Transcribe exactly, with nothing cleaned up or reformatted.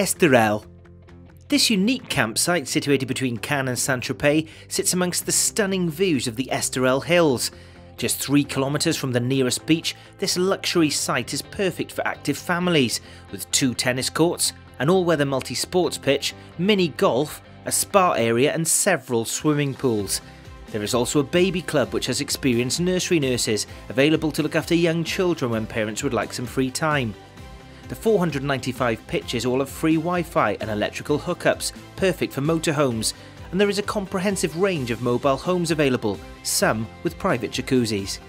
Esterel. This unique campsite, situated between Cannes and Saint-Tropez, sits amongst the stunning views of the Esterel Hills. Just three kilometres from the nearest beach, this luxury site is perfect for active families, with two tennis courts, an all-weather multi-sports pitch, mini golf, a spa area and several swimming pools. There is also a baby club which has experienced nursery nurses, available to look after young children when parents would like some free time. The four hundred ninety-five pitches all have free Wi-Fi and electrical hookups, perfect for motorhomes, and there is a comprehensive range of mobile homes available, some with private jacuzzis.